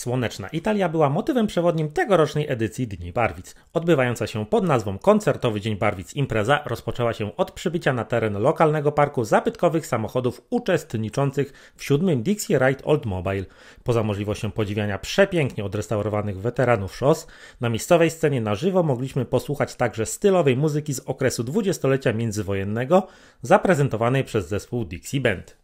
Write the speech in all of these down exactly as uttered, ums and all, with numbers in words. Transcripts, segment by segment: Słoneczna Italia była motywem przewodnim tegorocznej edycji Dni Barwic. Odbywająca się pod nazwą Koncertowy Dzień Barwic impreza rozpoczęła się od przybycia na teren lokalnego parku zabytkowych samochodów uczestniczących w siódmym Dixie Ride Old Mobile. Poza możliwością podziwiania przepięknie odrestaurowanych weteranów szos, na miejscowej scenie na żywo mogliśmy posłuchać także stylowej muzyki z okresu dwudziestolecia międzywojennego zaprezentowanej przez zespół Dixie Band.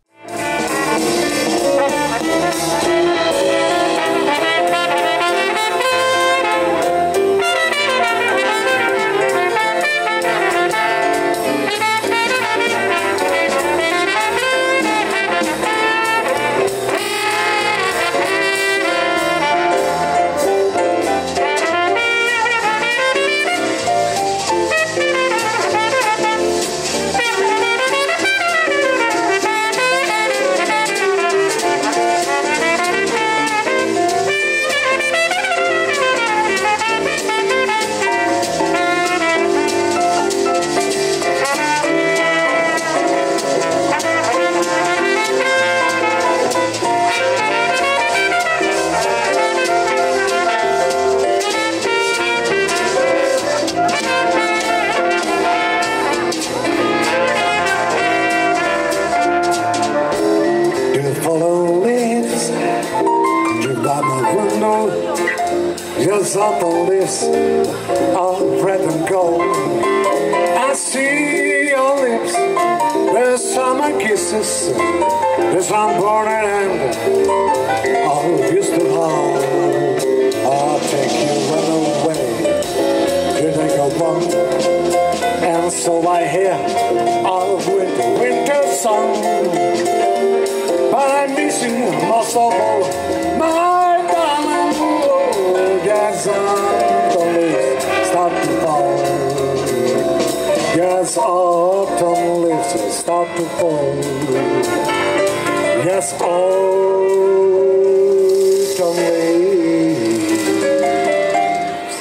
Just up on this of red and gold, I see your lips, there's summer kisses, there's unborn and all used to hold. I'll take you run away, you think I won't, and so I hear all with the winter song, but I'm missing most of all my yes, autumn leaves will start to fall. Yes, autumn leaves.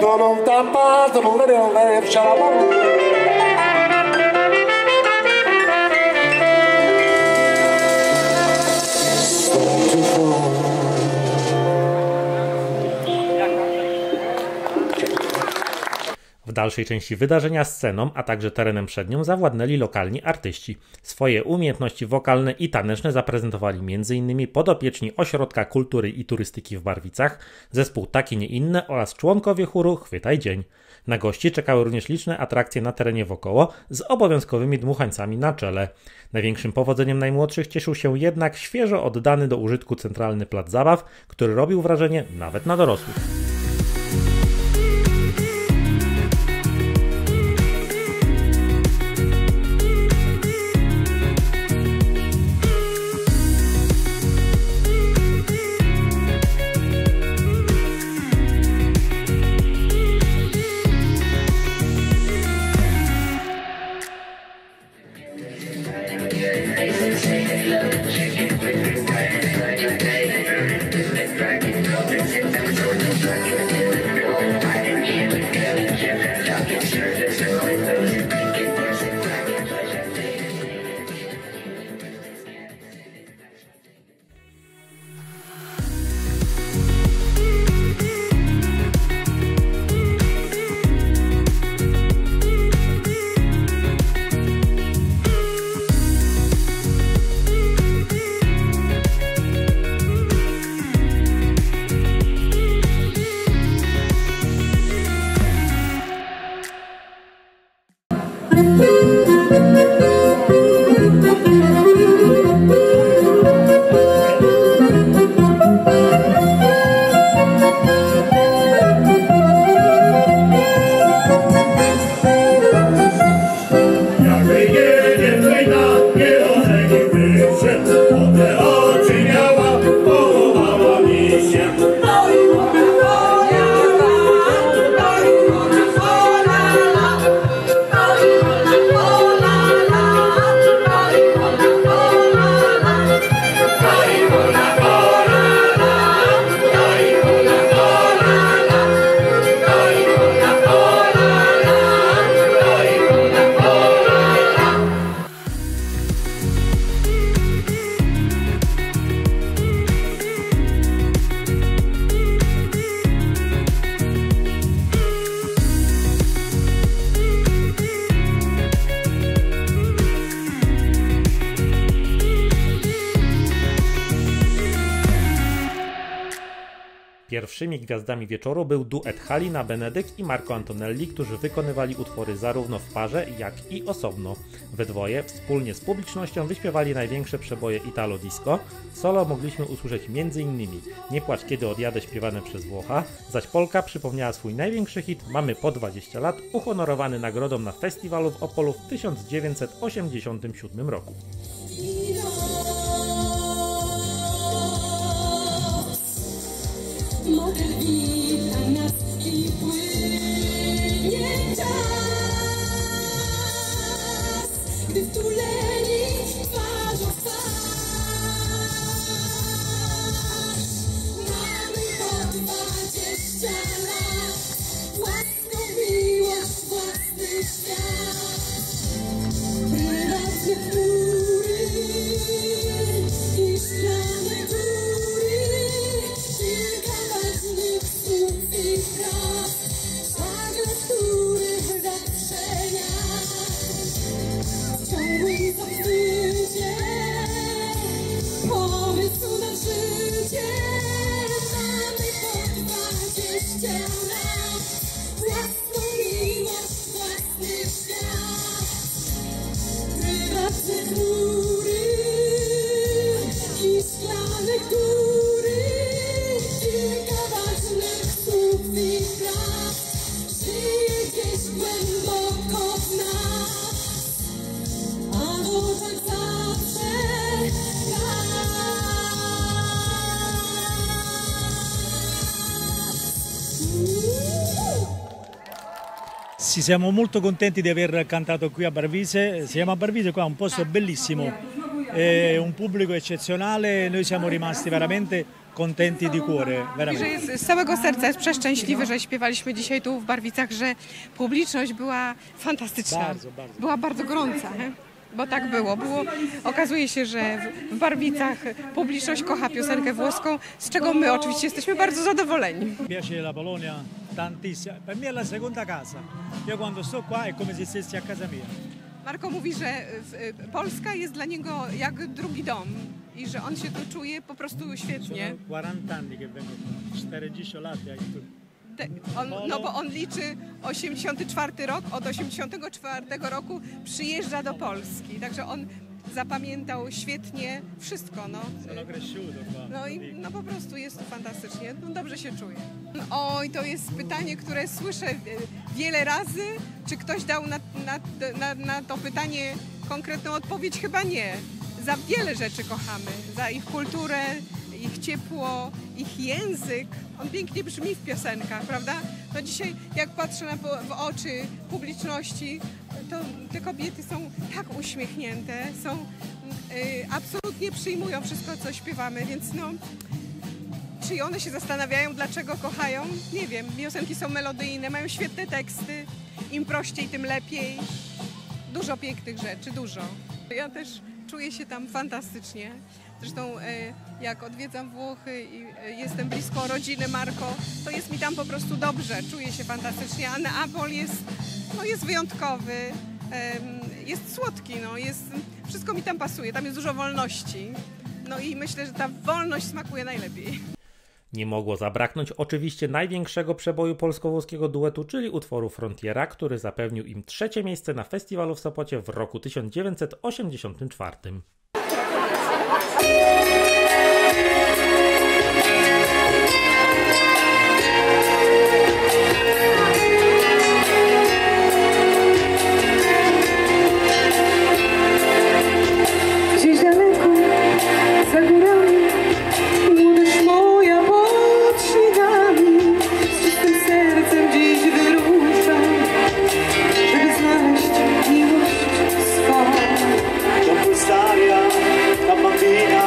Don't tapa the little leaves, shalom. W dalszej części wydarzenia sceną, a także terenem przed nią zawładnęli lokalni artyści. Swoje umiejętności wokalne i taneczne zaprezentowali między innymi podopieczni Ośrodka Kultury i Turystyki w Barwicach, zespół Taki Nie Inne oraz członkowie chóru Chwytaj Dzień. Na gości czekały również liczne atrakcje na terenie wokoło z obowiązkowymi dmuchańcami na czele. Największym powodzeniem najmłodszych cieszył się jednak świeżo oddany do użytku centralny plac zabaw, który robił wrażenie nawet na dorosłych. Pierwszymi gwiazdami wieczoru był duet Halina Benedykt i Marco Antonelli, którzy wykonywali utwory zarówno w parze, jak i osobno. We dwoje, wspólnie z publicznością, wyśpiewali największe przeboje Italo Disco. Solo mogliśmy usłyszeć między innymi Nie płacz kiedy odjadę, śpiewane przez Włocha, zaś Polka przypomniała swój największy hit Mamy po dwadzieścia lat, uhonorowany nagrodą na festiwalu w Opolu w tysiąc dziewięćset osiemdziesiątym siódmym roku. Motyl wita nas i płynie czas, gdy wtuleni twarzą w twarz. Mamy po dwadzieścia lat, własną miłość, własny świat. Prywatne chmury i szklane góry, kilka ważnych słów i fraz, żaden z których zawsze ja w ciągłym zachwycie pomysłu na życie. Mamy po dwadzieścia lat, własną miłość, własny świat. Prywatne chmury i szklane góry, kilka ważnych słów i fraz, żyje gdzieś głęboko w nas, a w oczach zawsze blask. Sì, siamo molto contenti di aver cantato qui a Barwice, siamo a Barwice, qua è un posto bellissimo, è un pubblico eccezionale, noi siamo rimasti veramente contenti di cuore. Veramente. Z całego serca jest przeszczęśliwy, że śpiewaliśmy dzisiaj tu w Barwicach, że publiczność była fantastyczna, bardzo, bardzo. Była bardzo gorąca. Bo tak było. było. Okazuje się, że w Barwicach publiczność kocha piosenkę włoską, z czego my oczywiście jesteśmy bardzo zadowoleni. Piace la Polonia tantissimo. Per me è la seconda casa. Io quando sto qua è come se stessi a casa mia. Marco mówi, że Polska jest dla niego jak drugi dom i że on się tu czuje po prostu świetnie. czterdzieści anni che vengo qua. czterdzieści lat jak tu. On, no bo on liczy osiemdziesiąty czwarty rok, od osiemdziesiątego czwartego roku przyjeżdża do Polski, także on zapamiętał świetnie wszystko. No, no i no po prostu jest tu fantastycznie, no dobrze się czuje. Oj, to jest pytanie, które słyszę wiele razy, czy ktoś dał na, na, na, na to pytanie konkretną odpowiedź? Chyba nie. Za wiele rzeczy kochamy, za ich kulturę, ich ciepło, ich język. On pięknie brzmi w piosenkach, prawda? No dzisiaj jak patrzę na, w oczy publiczności, to te kobiety są tak uśmiechnięte, są y, absolutnie przyjmują wszystko, co śpiewamy, więc no, czy one się zastanawiają, dlaczego kochają? Nie wiem, piosenki są melodyjne, mają świetne teksty, im prościej, tym lepiej. Dużo pięknych rzeczy, dużo. Ja też czuję się tam fantastycznie. Zresztą jak odwiedzam Włochy i jestem blisko rodziny Marco, to jest mi tam po prostu dobrze, czuję się fantastycznie. A Neapol jest, no jest wyjątkowy, jest słodki, no jest, wszystko mi tam pasuje, tam jest dużo wolności. No i myślę, że ta wolność smakuje najlepiej. Nie mogło zabraknąć oczywiście największego przeboju polsko-włoskiego duetu, czyli utworu Frontiera, który zapewnił im trzecie miejsce na festiwalu w Sopocie w roku tysiąc dziewięćset osiemdziesiątym czwartym. Gdzieś daleko, za górami, młodość moja pod śniegami, z czystym sercem dziś wyruszam, żeby znaleźć miłość swą. Tam mam wina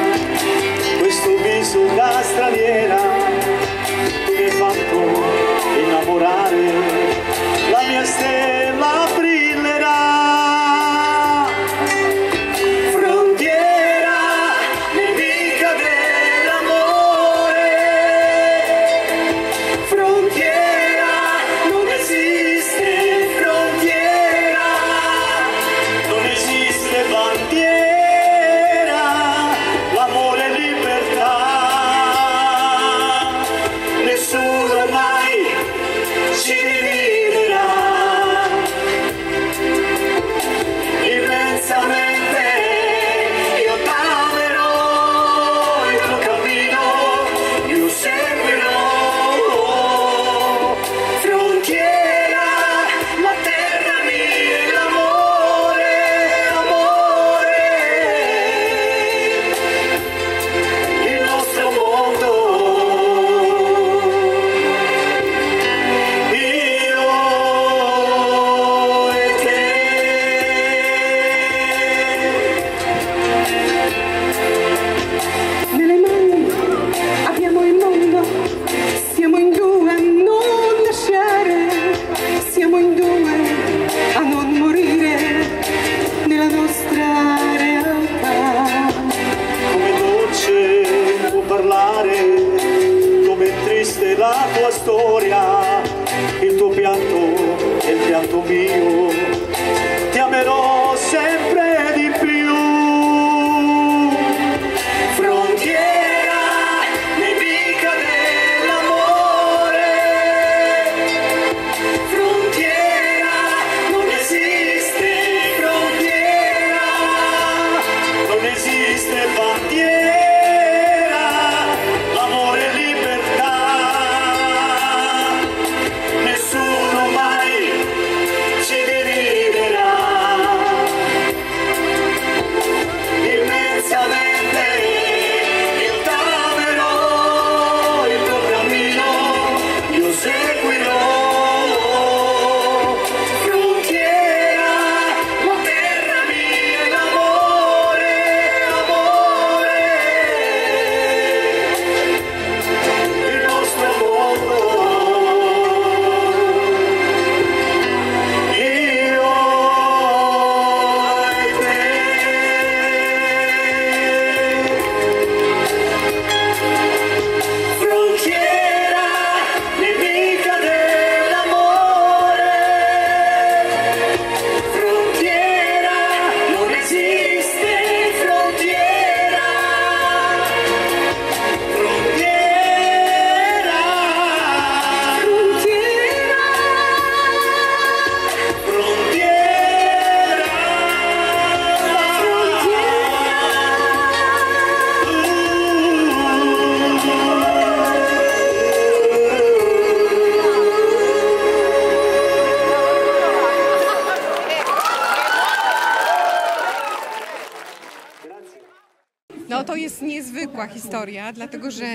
No to jest niezwykła historia, dlatego że,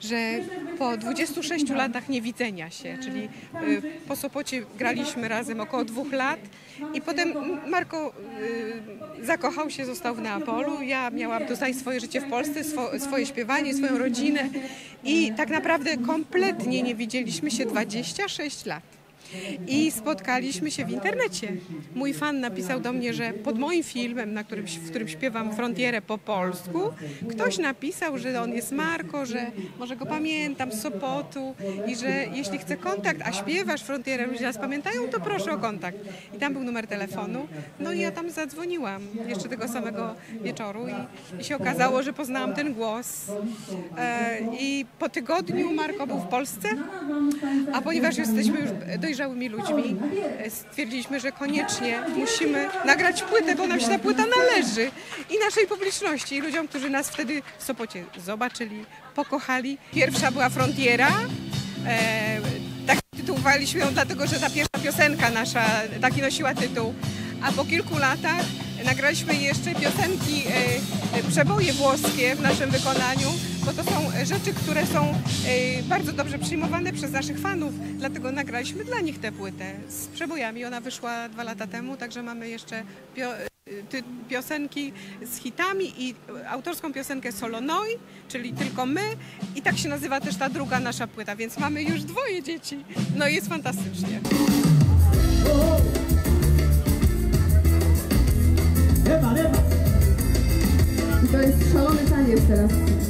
że po dwudziestu sześciu latach niewidzenia się, czyli po Sopocie graliśmy razem około dwóch lat i potem Marco zakochał się, został w Neapolu. Ja miałam tutaj swoje życie w Polsce, swo, swoje śpiewanie, swoją rodzinę i tak naprawdę kompletnie nie widzieliśmy się dwadzieścia sześć lat. I spotkaliśmy się w internecie. Mój fan napisał do mnie, że pod moim filmem, na którym, w którym śpiewam Frontierę po polsku, ktoś napisał, że on jest Marco, że może go pamiętam z Sopotu i że jeśli chce kontakt, a śpiewasz Frontierę, ludzie nas pamiętają, to proszę o kontakt. I tam był numer telefonu. No i ja tam zadzwoniłam jeszcze tego samego wieczoru i, i się okazało, że poznałam ten głos. E, I po tygodniu Marco był w Polsce, a ponieważ jesteśmy już dojrzali ludźmi, stwierdziliśmy, że koniecznie musimy nagrać płytę, bo nam się ta płyta należy i naszej publiczności, i ludziom, którzy nas wtedy w Sopocie zobaczyli, pokochali. Pierwsza była Frontiera, e, tak tytułowaliśmy ją dlatego, że ta pierwsza piosenka nasza taki nosiła tytuł, a po kilku latach nagraliśmy jeszcze piosenki, e, przeboje włoskie w naszym wykonaniu, bo to są rzeczy, które są y, bardzo dobrze przyjmowane przez naszych fanów, dlatego nagraliśmy dla nich tę płytę z przebojami. Ona wyszła dwa lata temu, także mamy jeszcze pio ty piosenki z hitami i autorską piosenkę Solonoi, czyli tylko my, i tak się nazywa też ta druga nasza płyta, więc mamy już dwoje dzieci. No i jest fantastycznie. To jest szalony taniec teraz,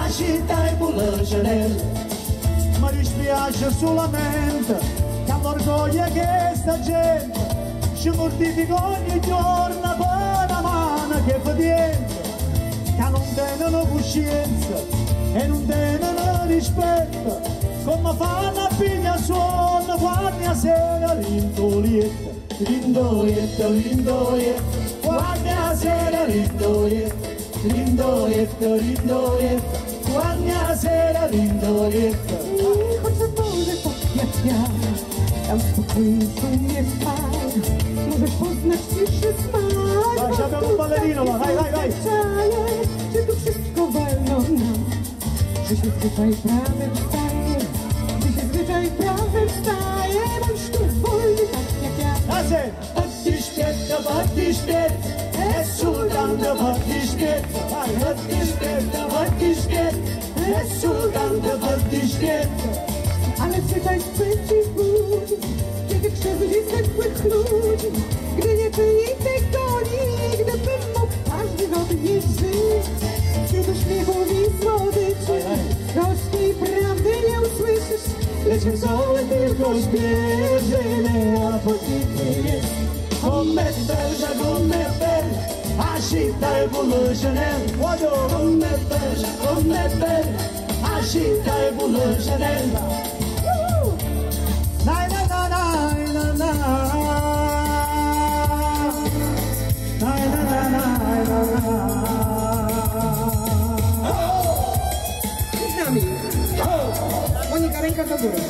Agitai bulanjanel, Maris viaja solamente, que a vergonha que esta gente se mortifica ogni giorno per la mano che fa diente, que não tenham consciência e não tenham respeito, como fa na piglia suona guardi a sera l'intolietta. Lindolietta, lindolietta, guarda sera lindolietta, lindolietta, lindolietta, guarda sera lindolietta. Cosa vuole popiacchiare? Tam sto qui su nie fai, może poznać się smak. Zaciągam balerino, haj, haj, haj. Czy tu wszystko wolno nam? Czy się zwyczaj prawy wstaje? Czy się zwyczaj prawy wstaje? Bądź tu wolny tak. Razem! Chodź śpiew, chodź śpiew, jest sultan, chodź śpiew, chodź śpiew, chodź śpiew, jest sultan, chodź śpiew. Ale czytaj spędzi budzi, kiedy krzywdzi zwykłych ludzi, gdy nie czyni tego nigdy, bym mógł każdy godnie żyć. Wśród śmiechu i słodyczy, gorzkiej prawdy nie usłyszysz, lecz wesoły tylko śpieżymy, a podniknie jest. Come belga, come belga, agitaj bulanjanel. Come belga, come belga, agitaj bulanjanel. Naj, naj, naj, naj, naj, naj, naj, naj, naj, naj, naj, naj. Monika, ręka do góry.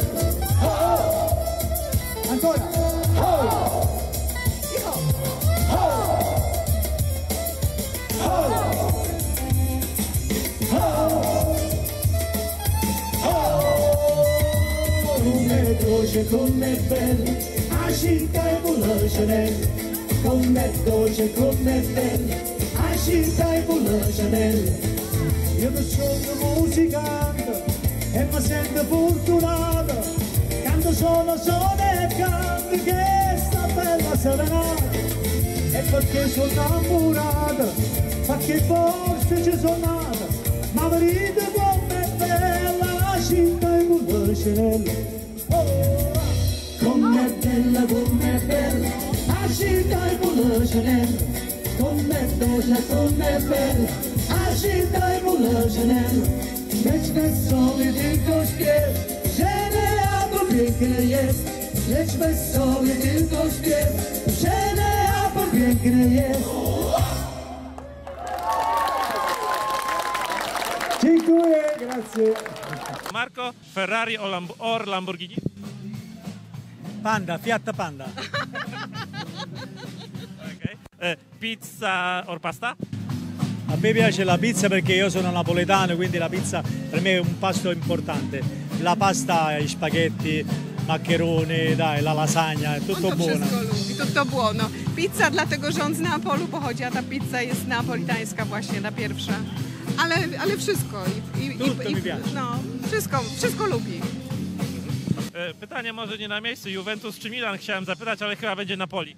Antona. Come dolce, come bella, agitai bulanjanel. Come dolce, come bella, agitai bulanjanel. Io non sono musicante e mi sento fortunata, canto solo sole e canto questa bella serenata. E perché sono innamorata, perché forse ci sono nata, ma venite come bella la città e come cenella. Com'è bella, com'è bella, la città e come cenella. Com'è bella, com'è bella, la città e come żenem, mieć wesoły tylko śpiew. Żenea, bo piękne jest, mieć wesoły tylko śpiew. Żenea, bo piękne jest. Dziękuję, grazie. Marco, Ferrari o, Lamb o Lamborghini? Panda, Fiat Panda. Okay. eh, pizza o pasta? A me piace la pizza perché io sono napoletano, quindi la pizza per me è un pasto importante. La pasta, gli spaghetti, maccheroni, dai, la lasagna, è tutto buono. Tutto buono. Pizza dlatego, że on z Neapolu pochodzi, a ta pizza jest napolitańska właśnie, ta pierwsza. Ale, ale wszystko. I, i, tutto i, mi piace. No, wszystko, wszystko lubi. Pytanie może nie na miejscu, Juventus czy Milan chciałem zapytać, ale chyba będzie Napoli.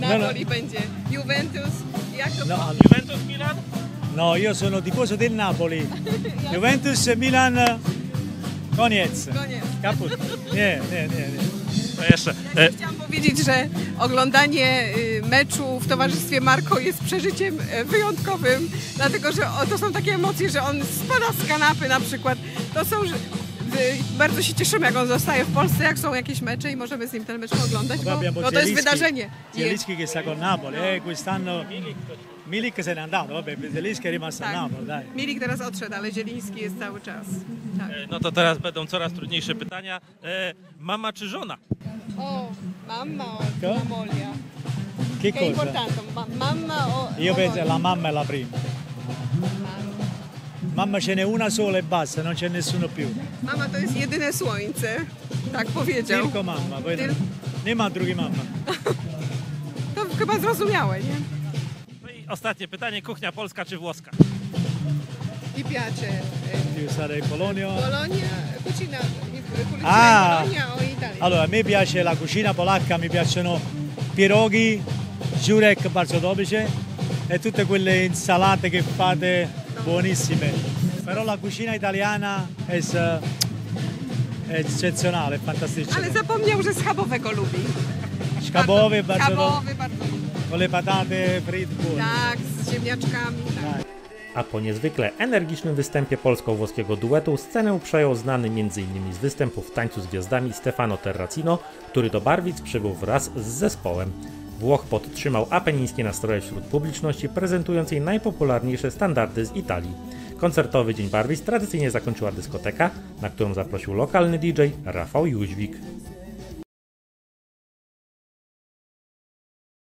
Napoli no, no. Będzie. Juventus, jak to no, Juventus, Milan? No, io sono tifoso del Napoli. Juventus, Milan, koniec. Koniec. Kaput. Nie, nie, nie, nie. To jeszcze. Ja e... chciałam powiedzieć, że oglądanie meczu w towarzystwie Marco jest przeżyciem wyjątkowym, dlatego że to są takie emocje, że on spada z kanapy na przykład. To są... Bardzo się cieszymy, jak on zostaje w Polsce, jak są jakieś mecze i możemy z nim ten mecz oglądać, bo, bo to jest wydarzenie. Zielicki che sta con Napoli, eh, quest'anno Milik se n'è andato, vabbè, Zielicki è rimasto a Napoli, dai. Milik teraz odszedł, ale Zieliński jest cały czas. Tak. No to teraz będą coraz trudniejsze pytania. E, mama czy żona? O, mamma o mamolia. Che cosa? Che importante, ma, mamma o... Io penso la mamma è la prima. Mamma ce n'è una sola e basta, non c'è nessuno più. Mama to jest jedyne słońce, tak powiedział. Tylko mamma, bo Tyl... nie ma drugiej mamma. To chyba zrozumiałe, nie? No i ostatnie pytanie, kuchnia polska czy włoska? I piace. Io sarei Polonia. Polonia, cucina, cucina ah. Polonia o Italia. Allora, a me piace la cucina polacca, mi piacciono pierogi, żurek bardzo dobrze e tutte quelle insalate che fate. Buonissime, però la cucina italiana è eccezionale, fantastyczna. Ale zapomniał, że schabowego lubi. Schabowy bardzo, schabowy bardzo lubi. Ole pataty, fritki. Tak, z ziemniaczkami. Tak. A po niezwykle energicznym występie polsko-włoskiego duetu scenę przejął znany między innymi z występu w Tańcu z Gwiazdami Stefano Terracino, który do Barwic przybył wraz z zespołem. Włoch podtrzymał apenińskie nastroje wśród publiczności, prezentując jej najpopularniejsze standardy z Italii. Koncertowy Dzień Barwic tradycyjnie zakończyła dyskoteka, na którą zaprosił lokalny D J Rafał Jóźwik.